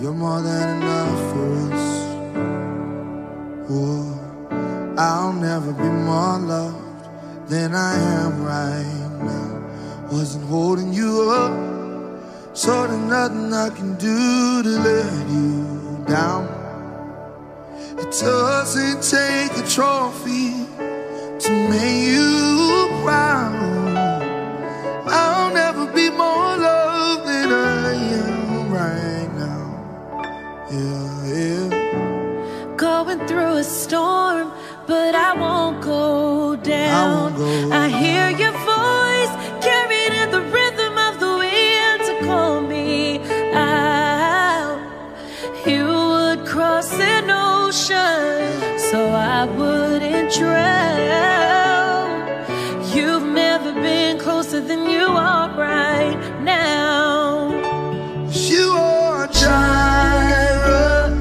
You're more than enough for us. Ooh, I'll never be more loved than I am right now. Wasn't holding you up, so there's nothing I can do to let you down. It doesn't take a trophy to make you proud. I'll never be more loved than I am right now. Yeah. Going through a storm, but I won't go down. I hear your voice carried in the rhythm of the wind to call me out. You would cross an ocean so I wouldn't drown. Closer than you are right now. You are a Jireh.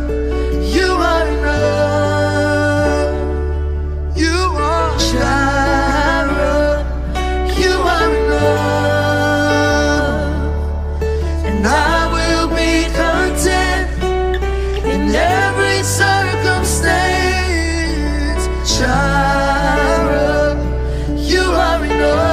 You are enough. You are a Jireh. You are enough. And I will be content in every circumstance. Jireh, you are enough.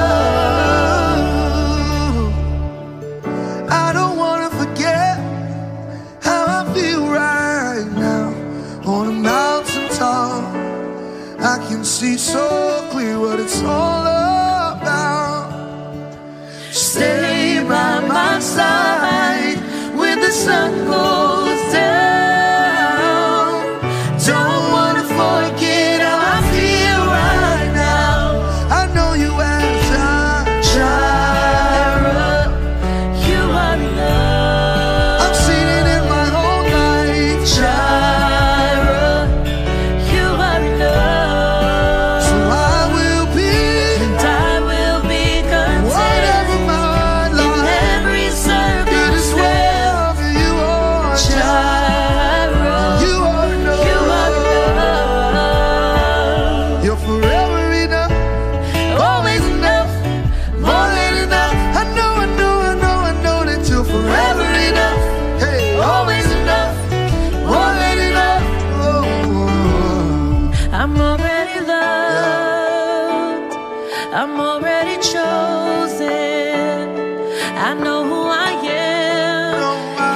I can see so clear what it's all about. Stay by my side when the sun goes down. Don't want to forget how I feel right now. I know you as Jireh. You are enough. I've seen it in my whole life. Jireh, you are enough. I'm already chosen. I know who I am.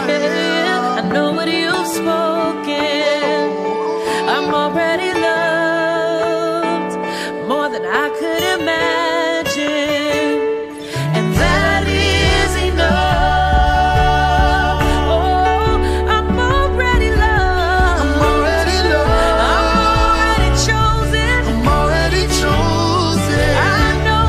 Yeah, I know what you've spoken. I'm already loved more than I could imagine, and that is enough. Oh, I'm already loved. I'm already loved. I'm already chosen. I'm already chosen. I know.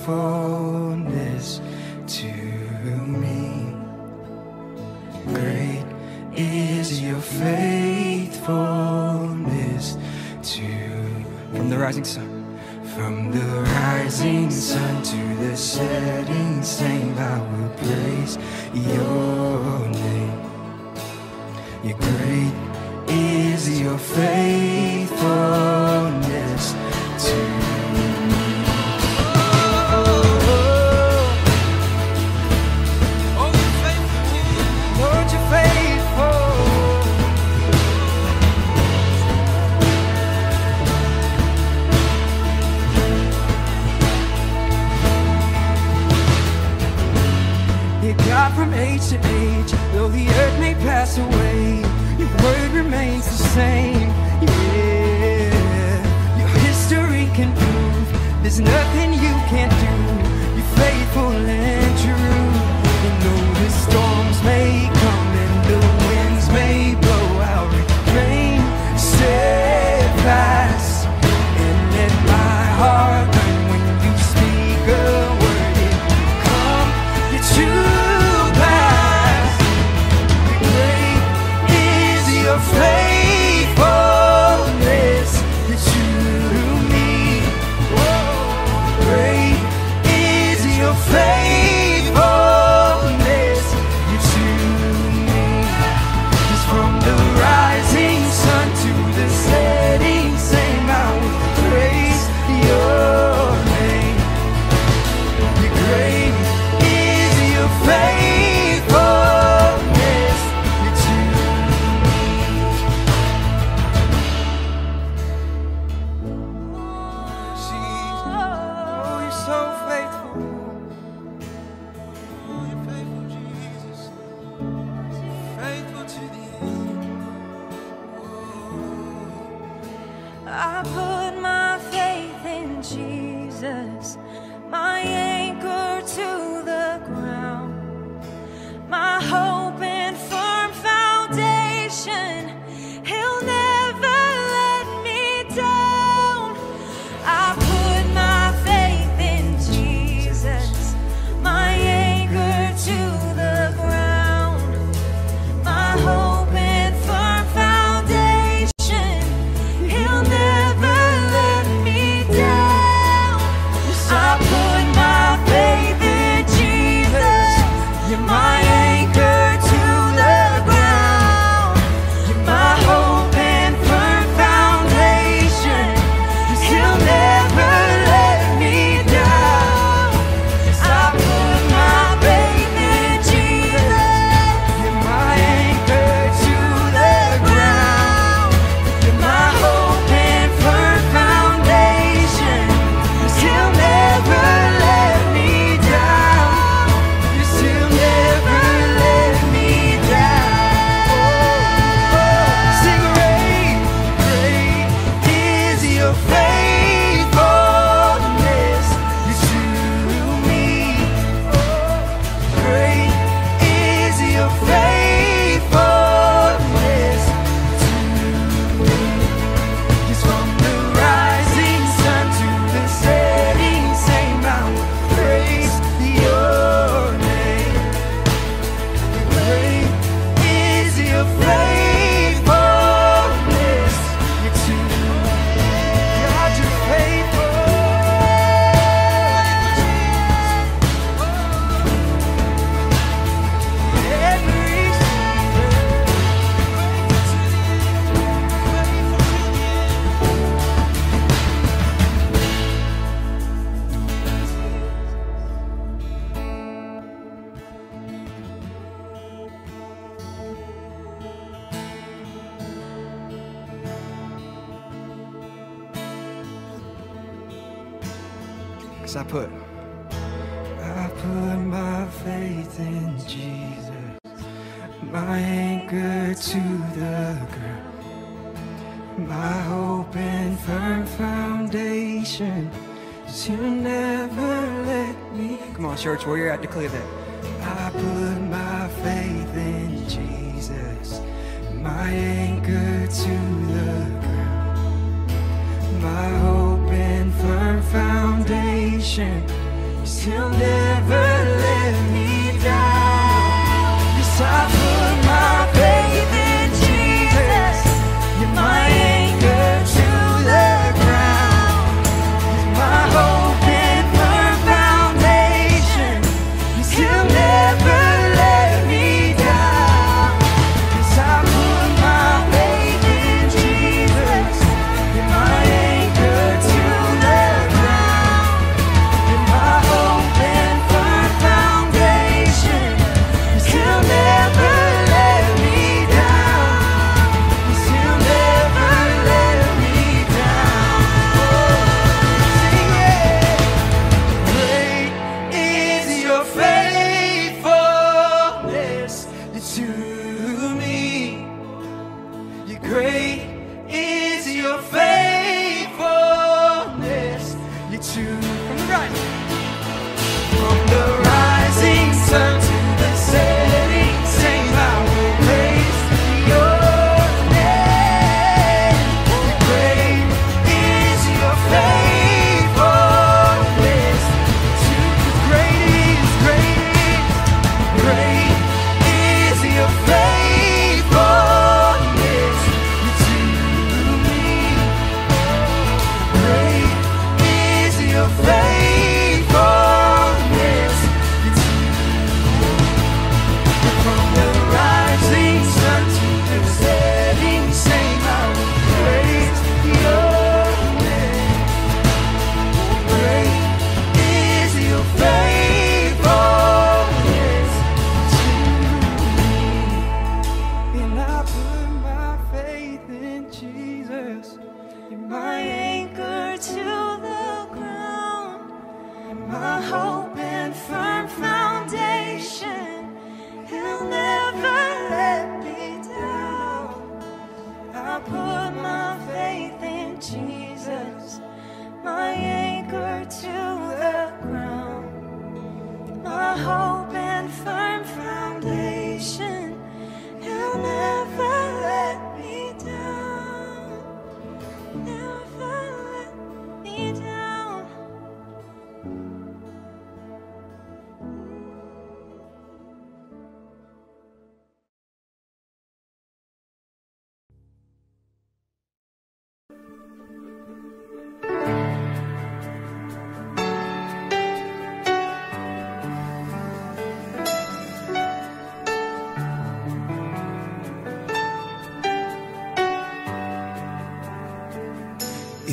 faithfulness to me. Great 'Cause I put my faith in Jesus, my anchor to the ground, my hope and firm foundation. 'Cause you never let me. Come on, church, where you're at, declare that. I put my faith in Jesus, my anchor to the ground, my hope and firm foundation. 'Cause He'll never let me down. 'Cause I put my faith in Jesus, You're my anchor to the ground, my hope and firm foundation. 'Cause He'll never let me down. 'Cause I put my faith in Jesus, You're my anchor to the ground, You're my hope and firm foundation. 'Cause He'll never let me down. 'Cause He'll never let me down. Sing it. Great is Your faithfulness to me. Great is Your faithfulness to me. From the rising sun to the setting, same I will praise Your name. Great is Your faithfulness to me. Great is Your faithfulness to me. Great is Your faithfulness to me. From the rising sun to the setting sun, I will praise Your name. Great is Your faithfulness to me. And I put my faith in Jesus, You're my anchor to the ground, my hope and firm foundation. He'll never let me down. I put my faith in Jesus, my anchor to the ground, my hope and firm foundation. He'll never let me down. Never let me down.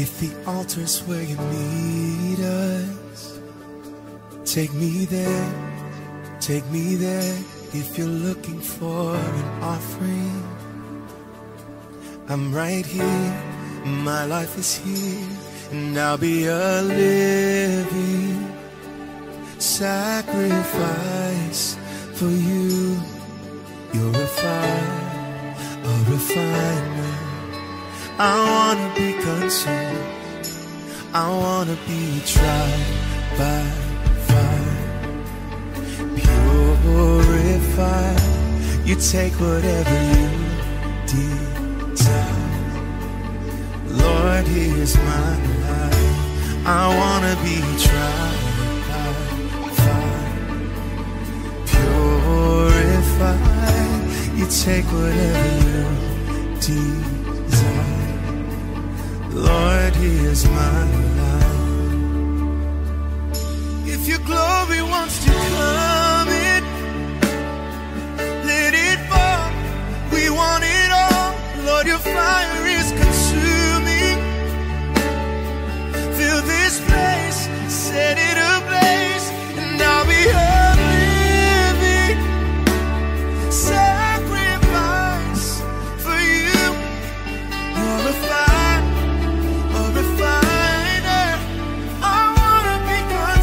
If the altar's where You need us, take me there, take me there. If you're looking for an offering, I'm right here, my life is here, and I'll be a living sacrifice for You. You're a refiner. I wanna be consumed, I wanna be tried by fire, purified. You take whatever You desire. Lord, here's my life. I wanna be tried by fire, purified. You take whatever You desire. Lord, here's my life. If Your glory wants to come in, let it fall. We want it all. Lord, Your fire is consuming. Fill this place, set it ablaze, and I'll be heard. Fire, I wanna be gone.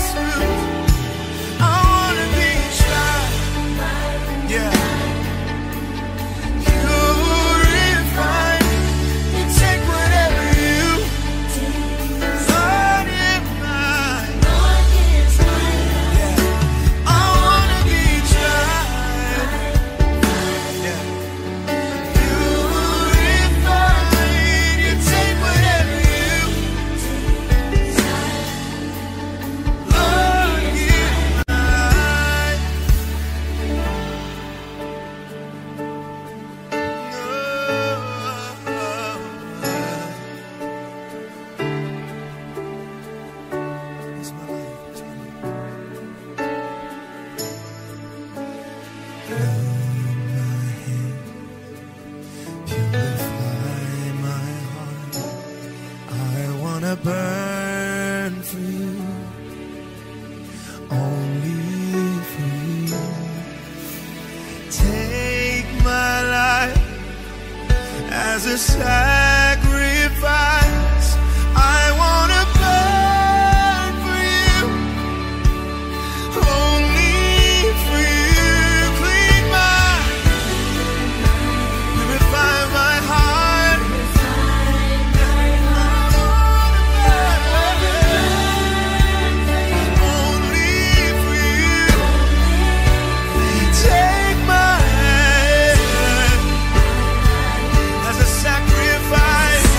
Burn for you, only for you. Take my life as a sacrifice. I want to burn for you, only for you. Clean my, purify my heart. Take my life as a sacrifice.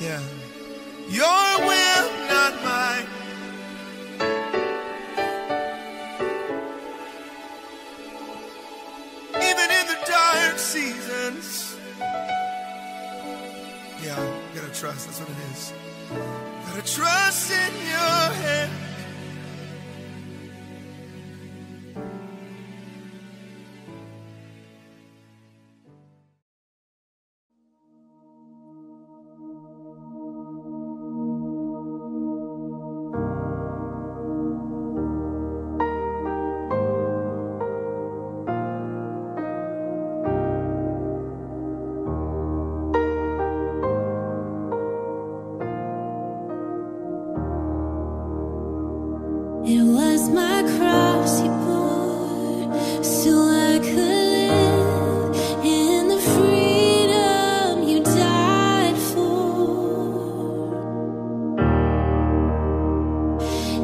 Yeah, your will, not mine. Even in the dark seasons. Yeah, you gotta trust, that's what it is. Gotta trust in your hand. It was my cross you bore, so I could live in the freedom you died for.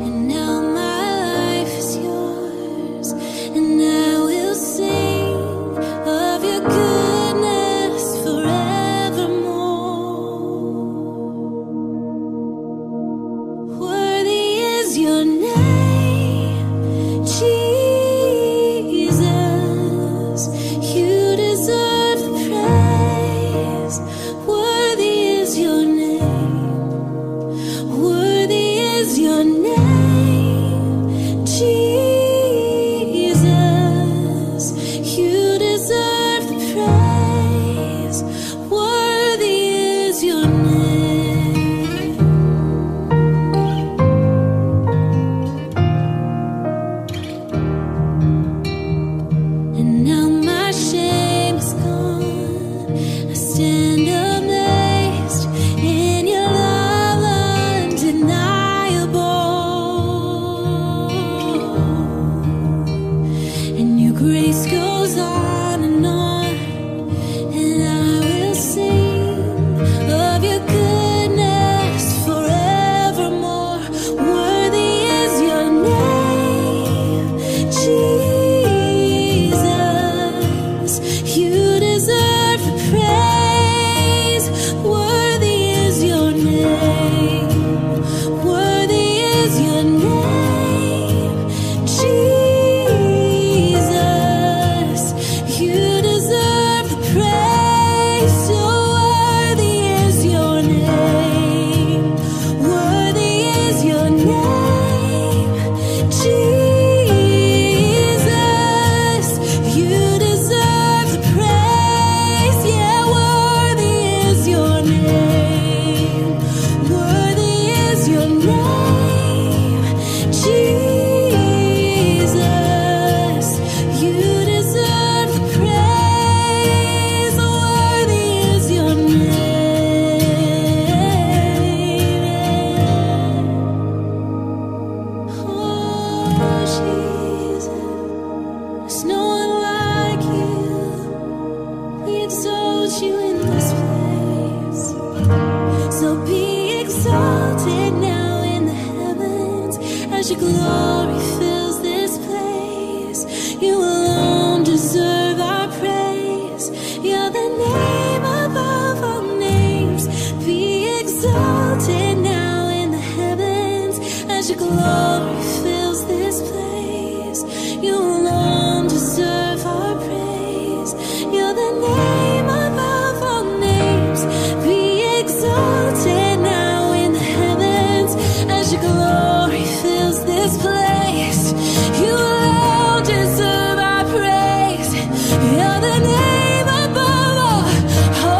And now my life is yours, and I will sing of your goodness forevermore. as your glory fills this place. You alone deserve our praise. You're the name above all names. Be exalted now in the heavens as your glory fills this place. You alone deserve our praise. You're the name above all names. Be exalted now in the heavens as your glory fills this place. You alone deserve our praise. You're the name above all. Oh,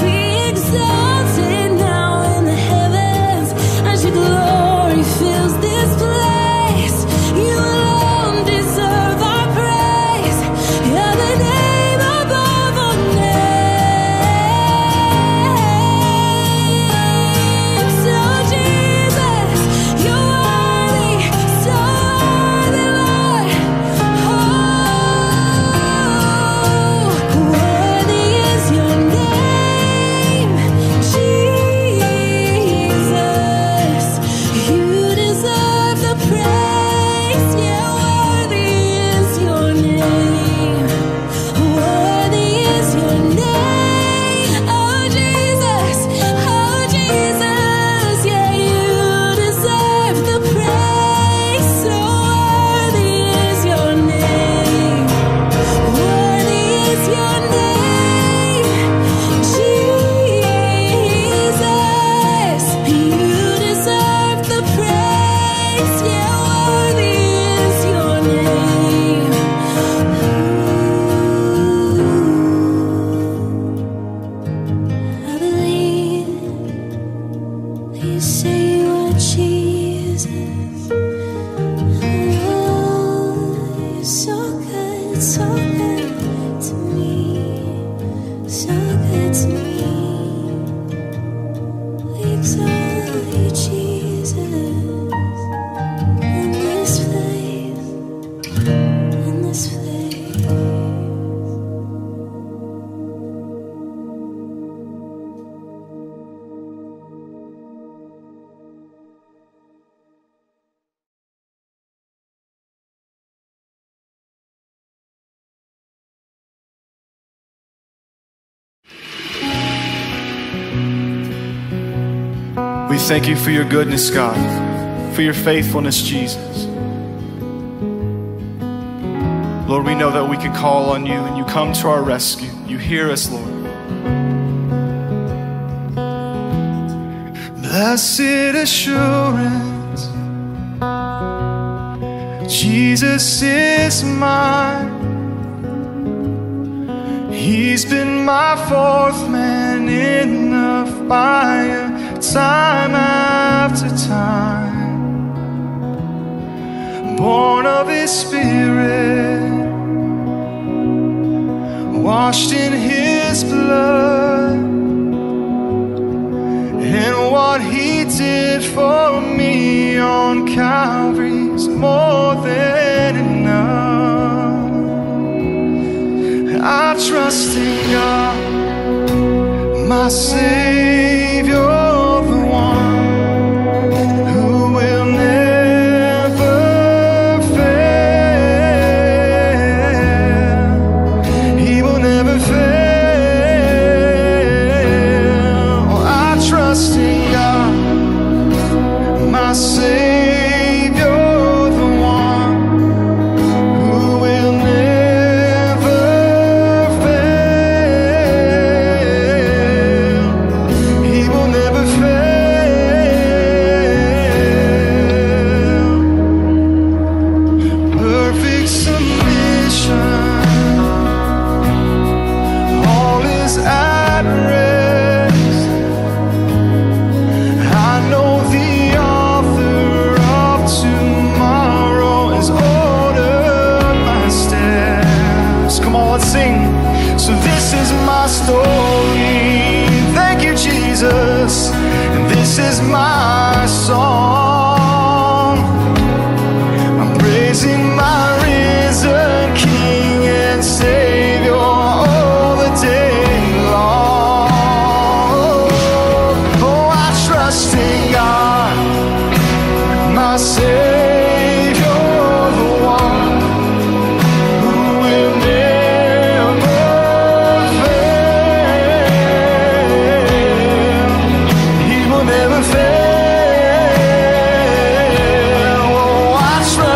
be exalted now in the heavens as your glory fills this place. You alone deserve our praise. You're the name above all names. Oh, Jesus, you're we thank you for your goodness, God, for your faithfulness, Jesus. Lord, we know that we can call on you and you come to our rescue. You hear us, Lord. Blessed assurance, Jesus is mine. He's been my fourth man in the fire, time after time, born of his spirit, washed in his blood, and what he did for me on Calvary's more than enough. I trust in God, my Savior, my Savior.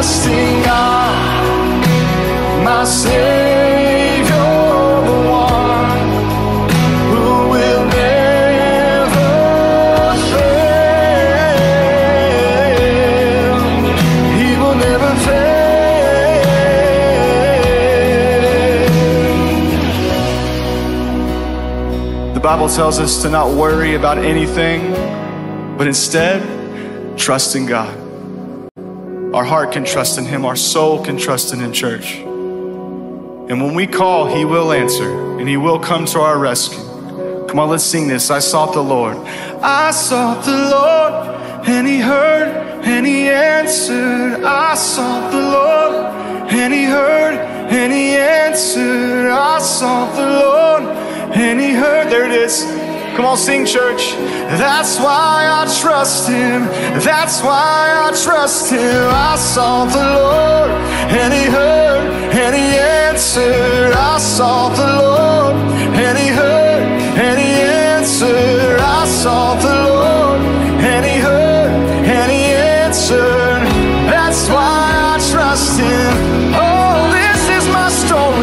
trusting God, my Savior, the one who will never fail. He will never fail. The Bible tells us to not worry about anything, but instead, trust in God. Our heart can trust in Him. Our soul can trust in Him, church. And when we call, He will answer, and He will come to our rescue. Come on, let's sing this. I sought the Lord. I sought the Lord, and He heard, and He answered. I sought the Lord, and He heard, and He answered. I sought the Lord, and He heard. There it is. Come on, sing, church. That's why I trust Him. That's why I trust Him. I sought the Lord, and He heard, and He answered. I sought the Lord, and He heard, and He answered. I sought the Lord, and He heard, and He answered. That's why I trust Him. Oh, this is my story.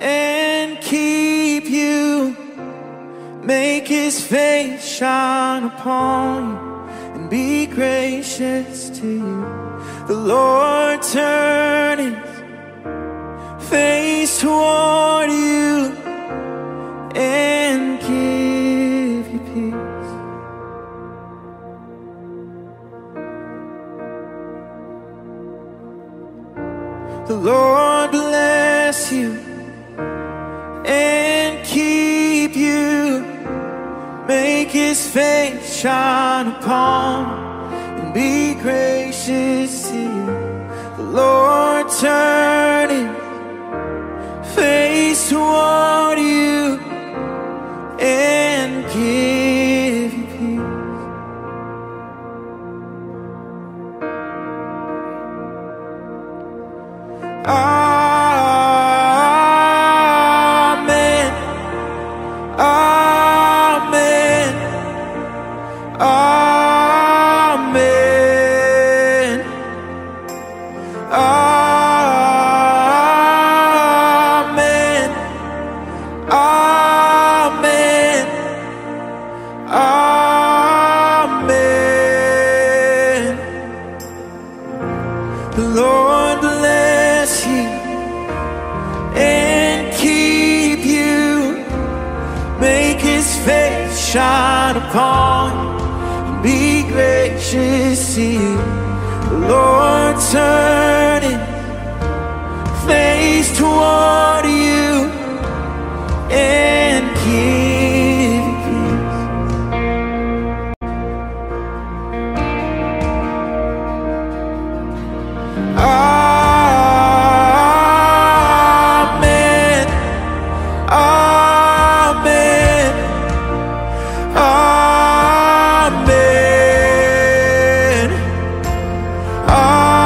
and keep you, make his face shine upon you and be gracious to you. The Lord turn his face toward you and give you peace. The Lord bless you and keep you, make his face shine upon and be gracious to you. The Lord turn his face toward you and give you peace. Amen, amen, amen, amen, amen, amen. The Lord bless you and keep you, make his face shine upon you and be gracious to you. The Lord turn his face toward you and give you peace. Amen, amen, amen, amen, amen, amen. Amen, amen, amen, amen, amen, amen.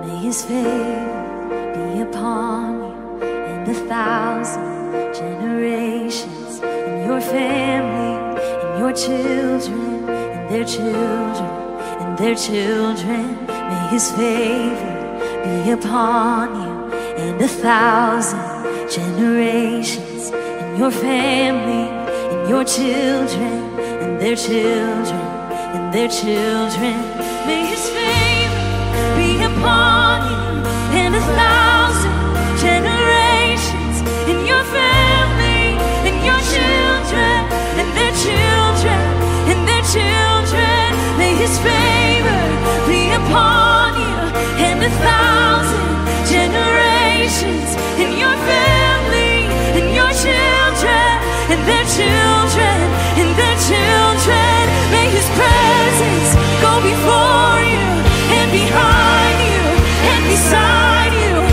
May his favor be upon you and 1,000 generations, and your family, and your children, and their children, and their children. May his favor be upon you and 1,000 generations, and your family, and your children, and their children, and their children. May his favor be upon you and 1,000 generations, in your family, in your children, and their children, and their children. May his favor be upon you and 1,000 generations, in your family, in your children, and their children, and their children. May his presence go before you and behind you and beside you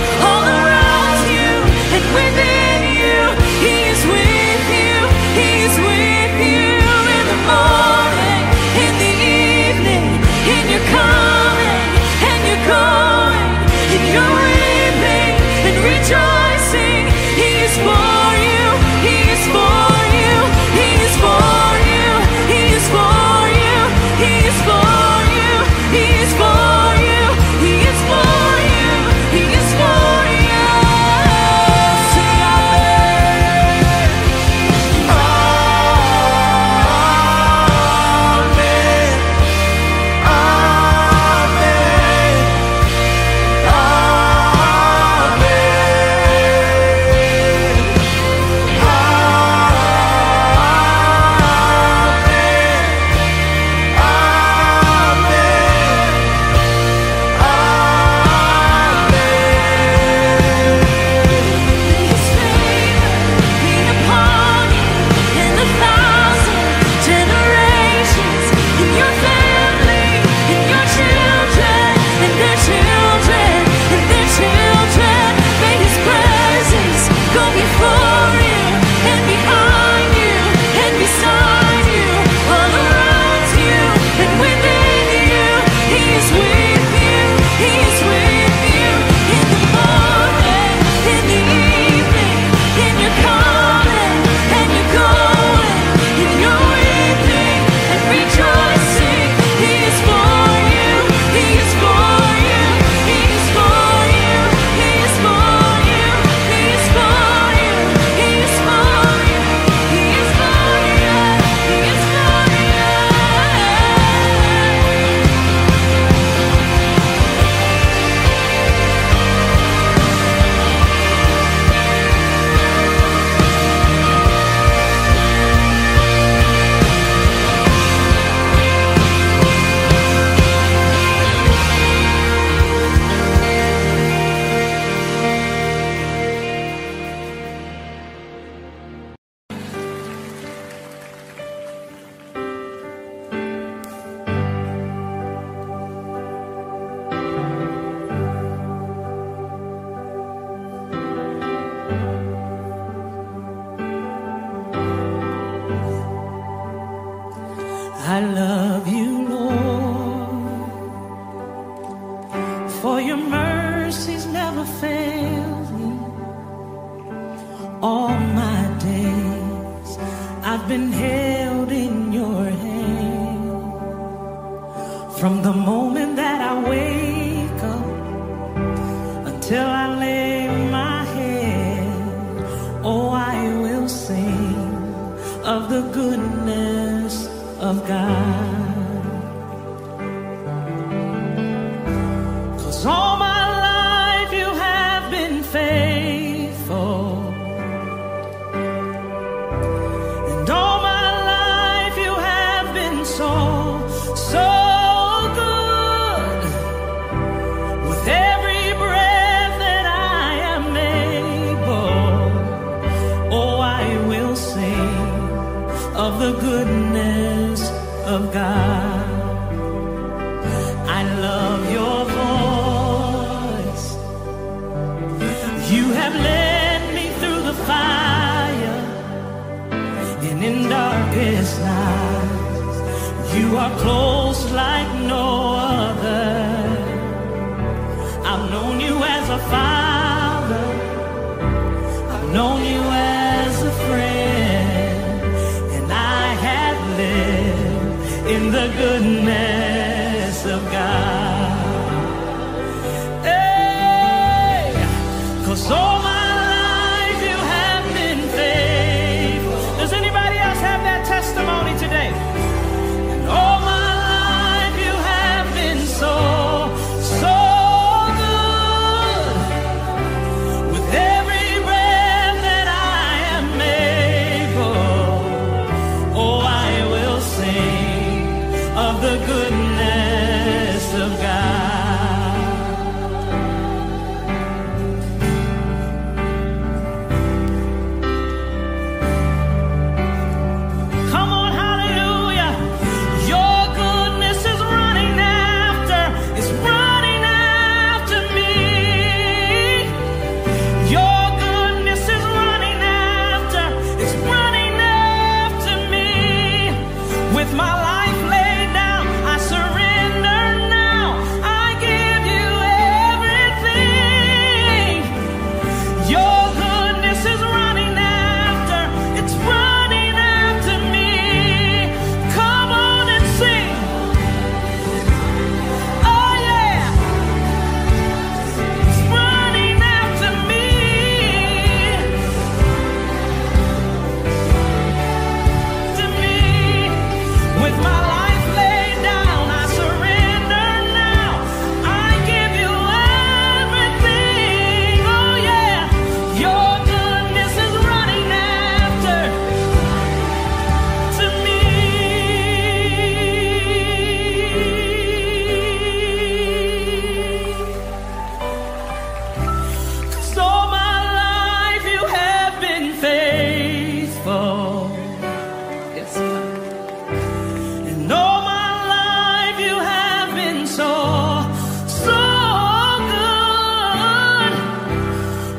been held in your hand from the moment that I wake up until I lay my head. Oh, I will sing of the goodness of God. All my life you have been faithful, and all my life you have been so good. With every breath that I am able, oh, I will sing of the goodness of God. I love your voice. You have led me through the fire and in darkest nights. You are close like no other. I've known you as a father, I've known you as a friend, and I have lived in the goodness of God. So all my life you have been faithful. Does anybody else have that testimony today? And all my life you have been so good. With every breath that I am able, oh, I will sing of the goodness of God.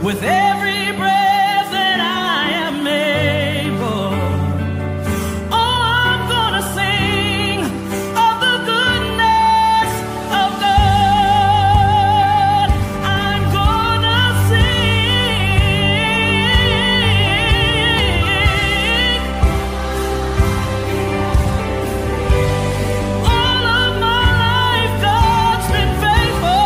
With every breath that I am able, oh, I'm gonna sing of the goodness of God. I'm gonna sing. All of my life God's been faithful.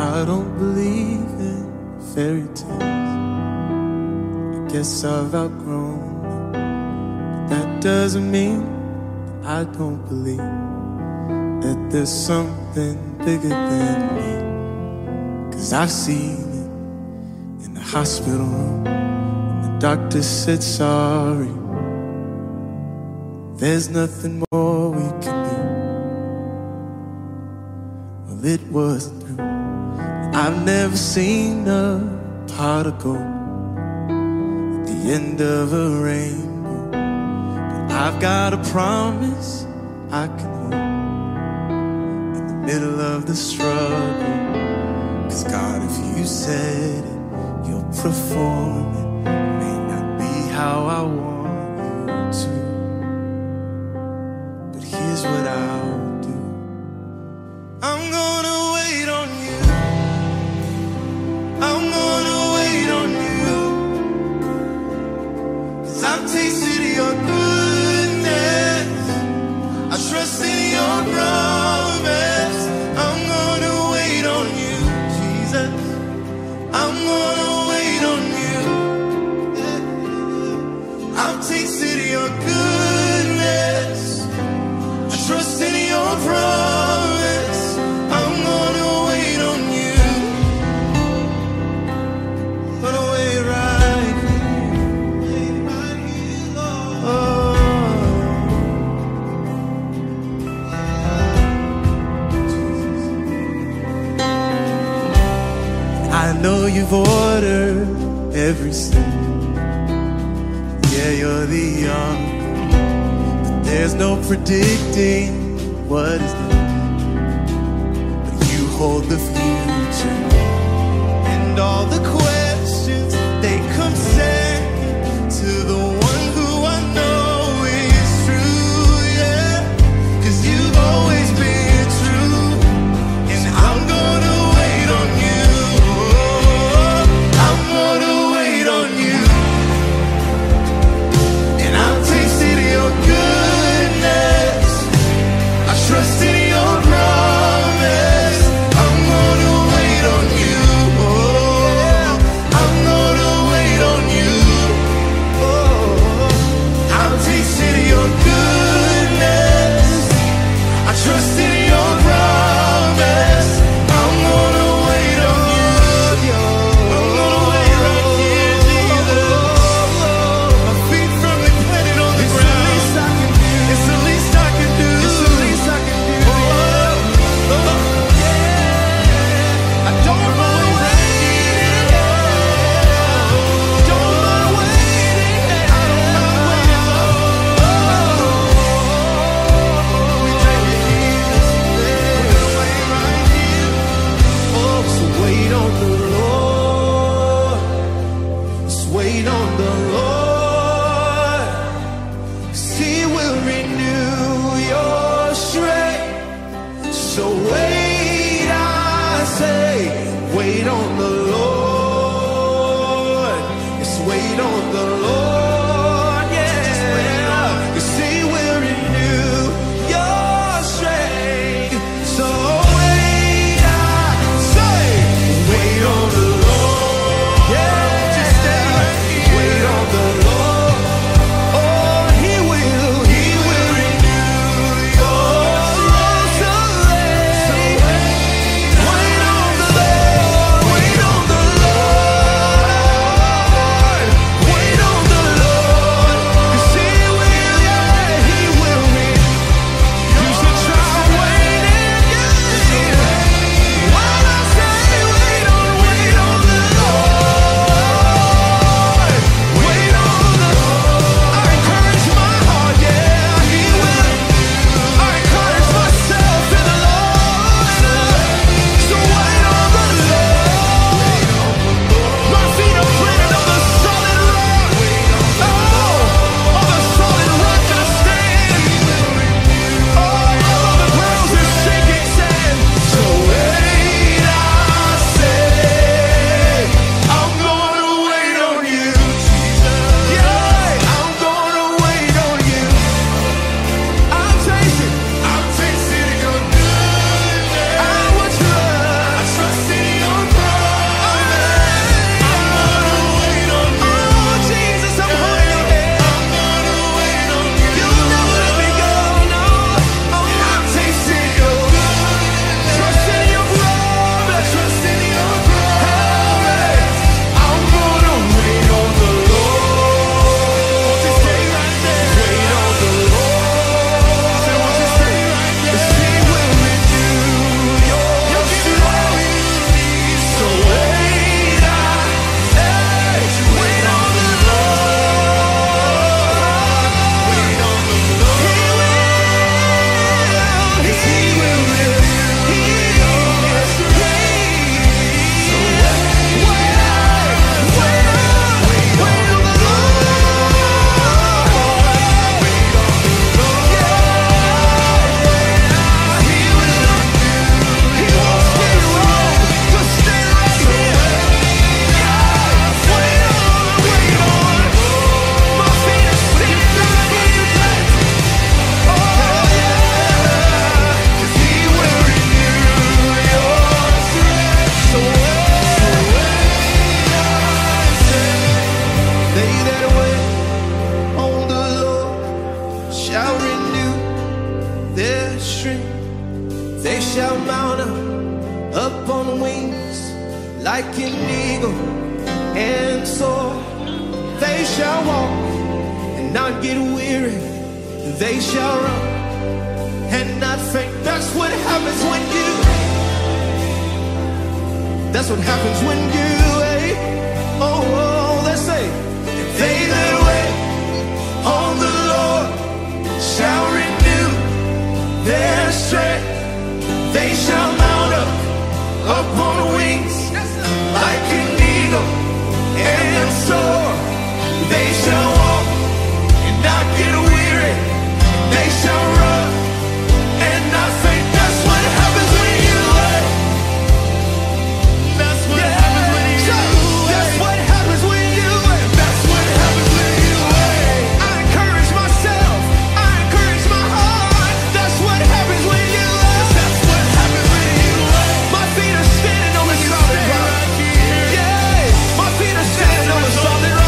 I don't believe in fairy tales. I guess I've outgrown it. But that doesn't mean I don't believe that there's something bigger than me. 'Cause I've seen it in the hospital room, and the doctor said sorry. There's nothing more we can do. Well, it was through. I've never seen a particle at the end of a rainbow. I've got a promise I can hold in the middle of the struggle. 'Cause God, if you said it, you'll perform it. It may not be how I want you to, but here's what I'll do. I'm gonna wait on you. I'm gonna wait on you. 'Cause I've tasted your good. I trust in your promise. I'm gonna wait on you, Jesus. I'm gonna wait on you. I'll taste in your goodness. I trust in your promise. I'm gonna wait on you. Gonna wait right here. Oh. I know you've ordered every step. Yeah, you're the young, but there's no predicting what is next. But you hold the future, and all the questions, they come second to the one who I know is true. Yeah, 'cause you've always been true, and I'm gonna up on wings like an eagle and soar. They shall walk and not get weary. They shall run and not faint. That's what happens when you, that's what happens when you, oh, let's say, they that wait on the Lord shall renew their strength. They shall mount up upon wings like an eagle and soar. They shall walk and not get weary. They shall run and not faint. That's what happens when you wait. That's what happens when you wait. That's what happens when you wait. That's what happens when you wait. I encourage myself. I encourage my heart. That's what happens when you wait. That's what happens when you wait. My feet are standing on the solid rock. Yeah, my feet are standing on the solid rock.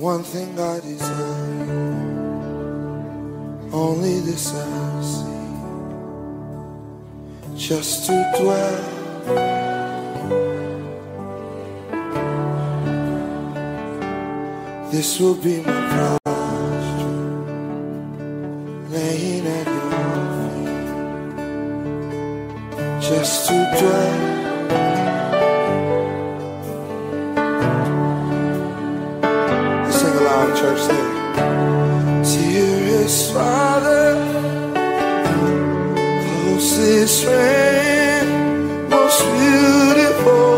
One thing I desire, only this I see, just to dwell, this will be my posture, laying at your feet, just to dwell. Church there. Dearest Father, closest friend, most beautiful,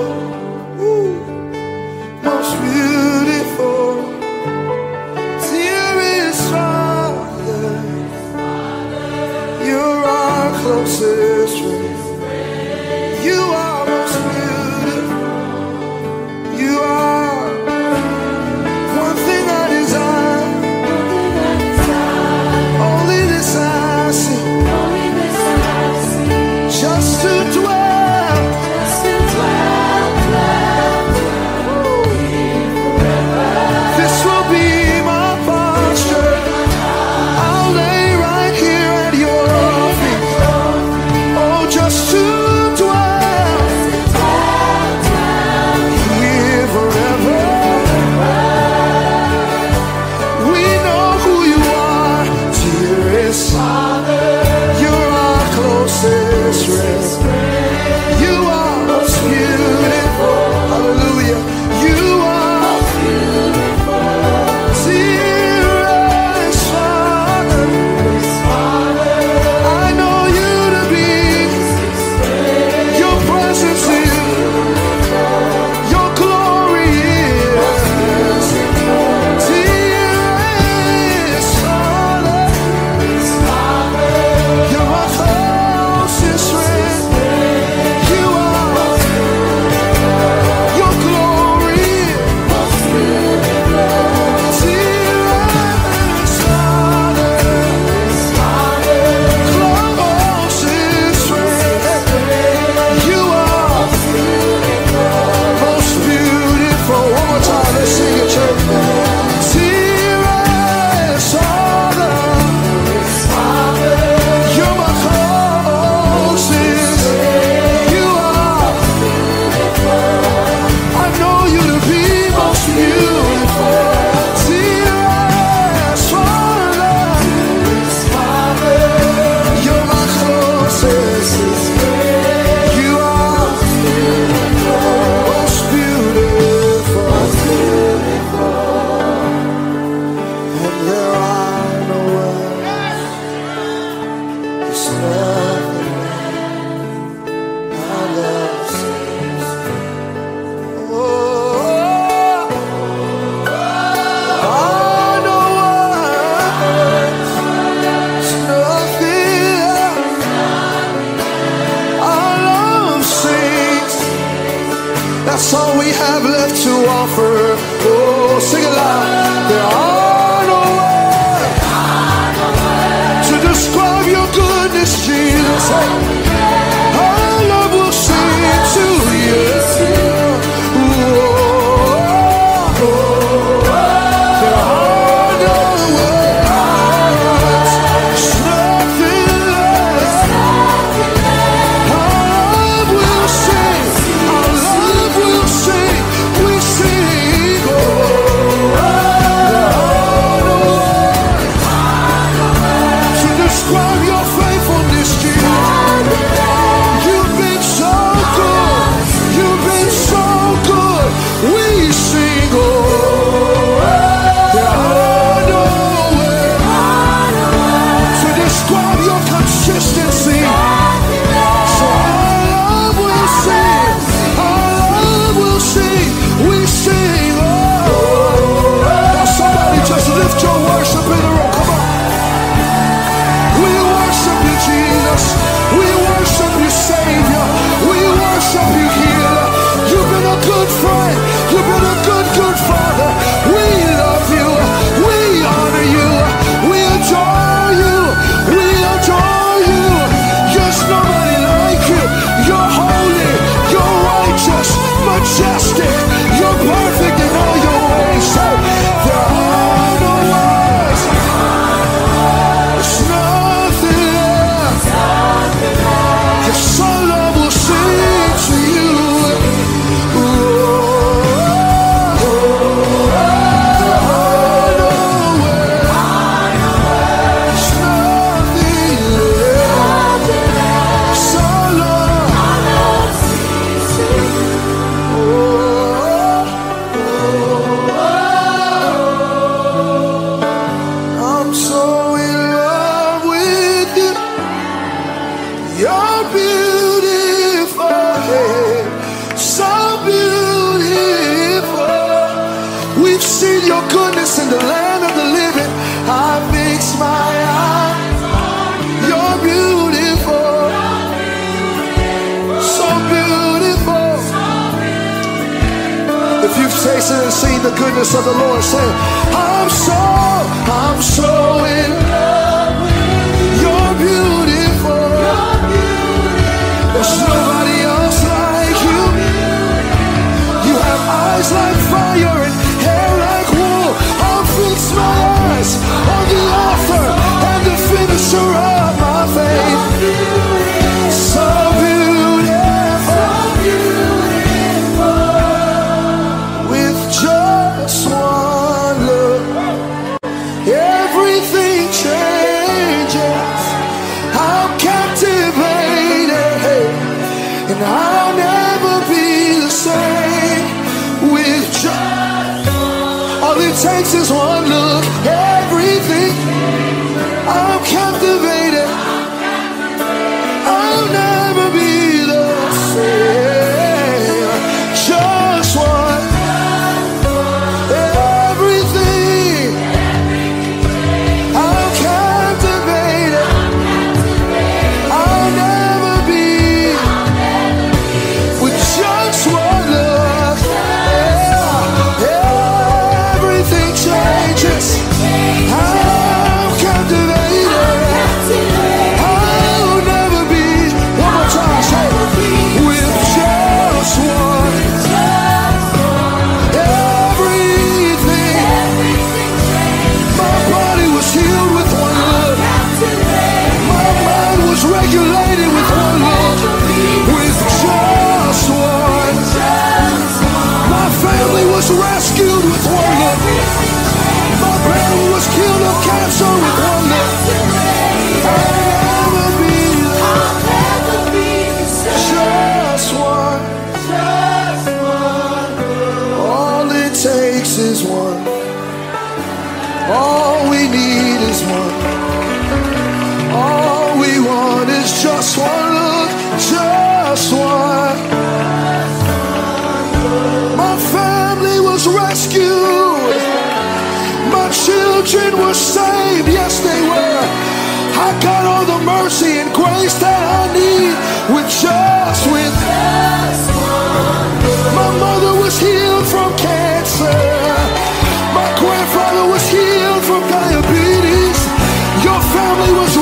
ooh, most beautiful, dearest Father, you're our closest friend, you are most beautiful, you are. One thing I desire,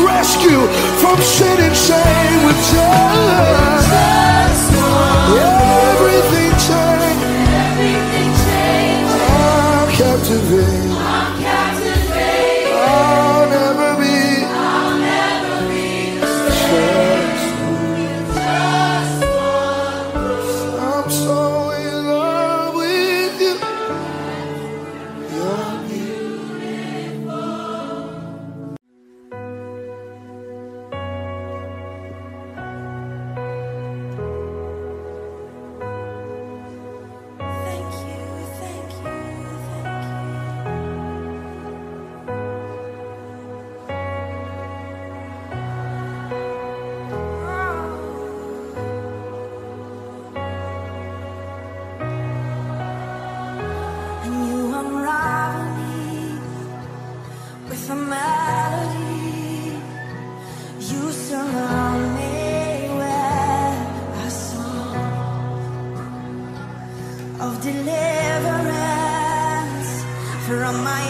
Rescue. from sin and shame with just everything changed. Everything changed. I'm captivated. I'm captivated. I'll never be just one. I'm so in love with you. You're deliverance from my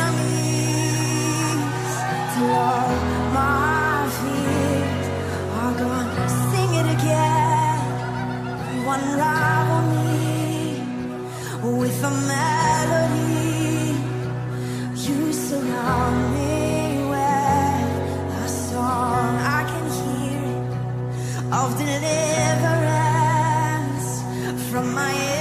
enemies, till all my fears are gone. Sing it again. You unravel me with a melody. You surround me with a song. I can hear it, of deliverance from my enemies.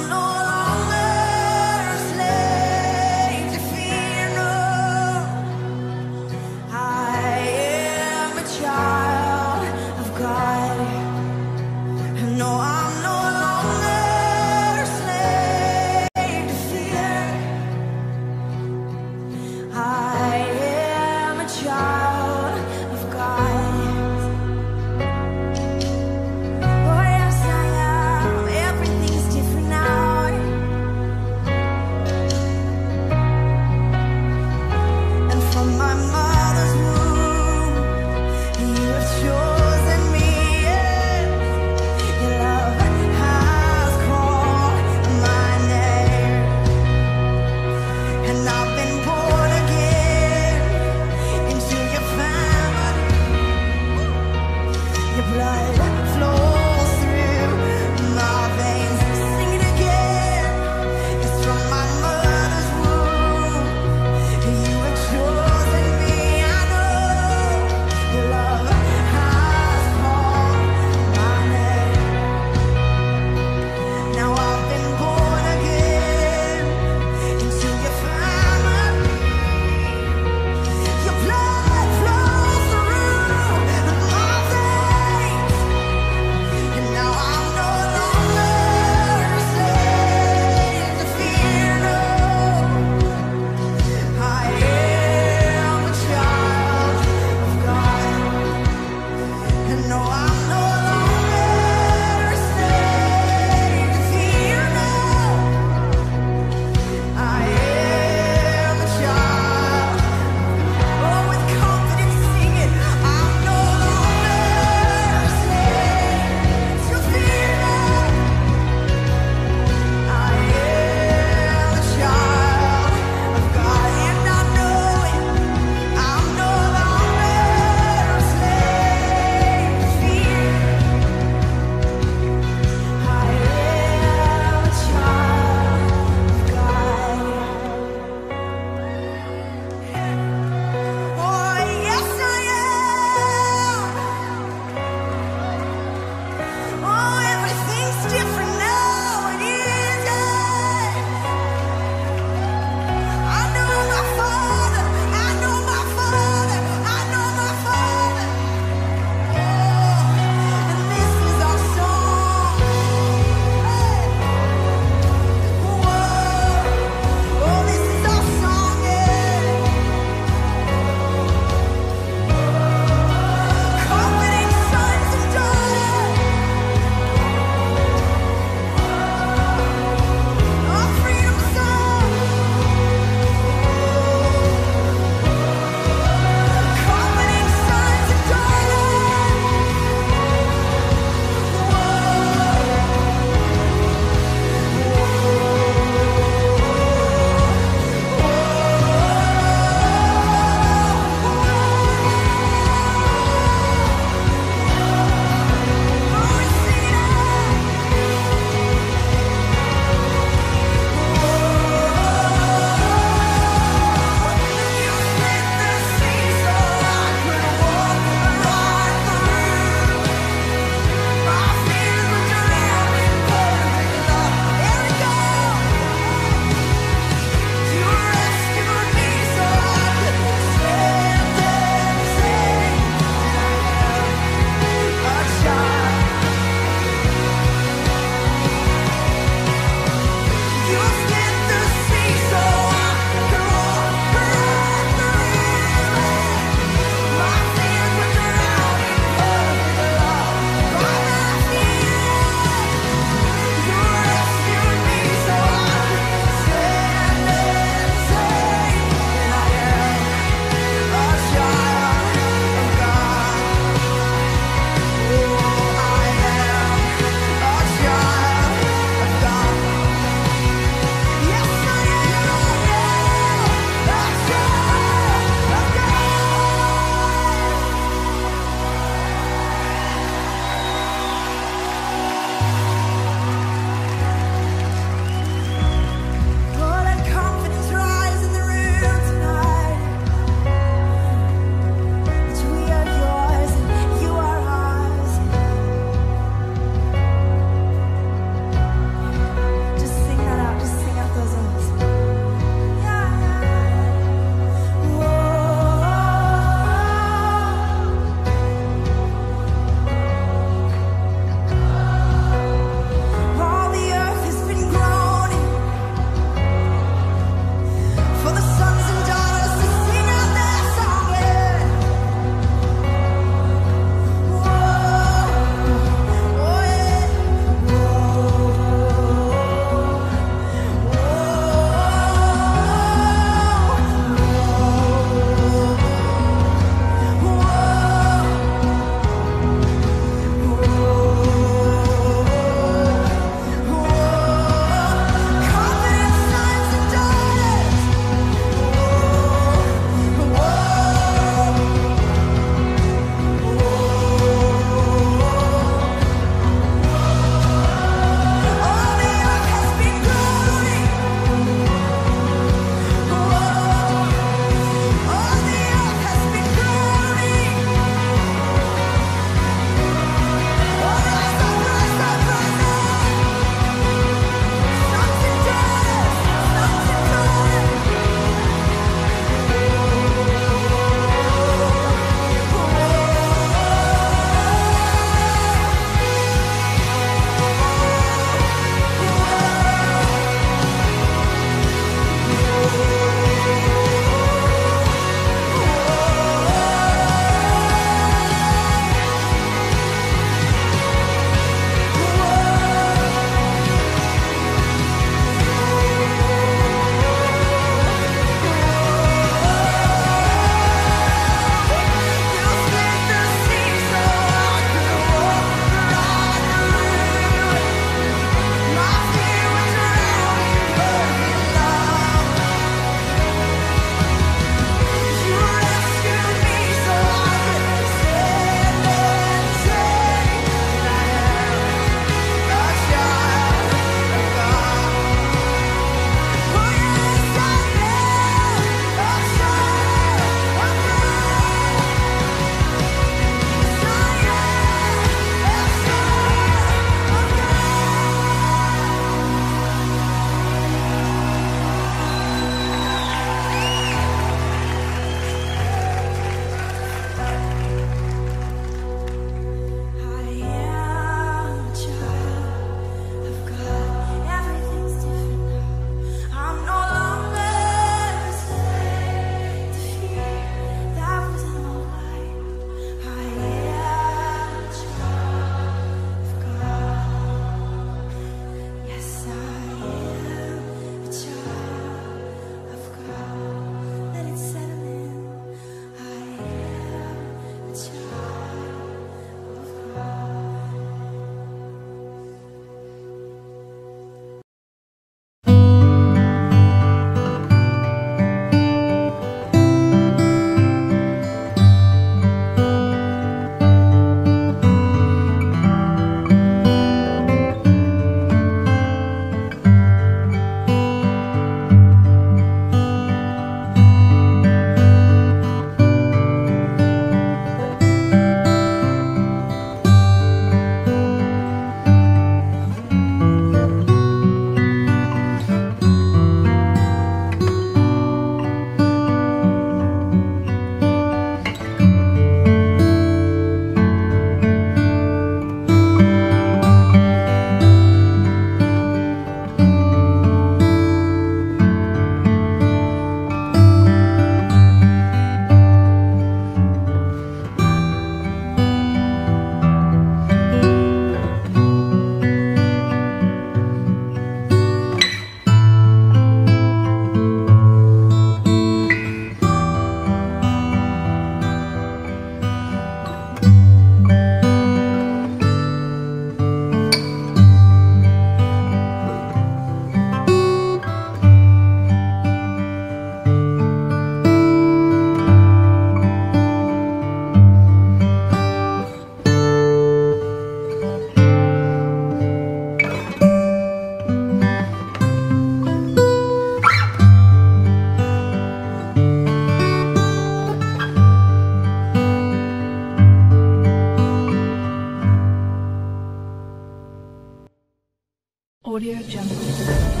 Audio Jungle.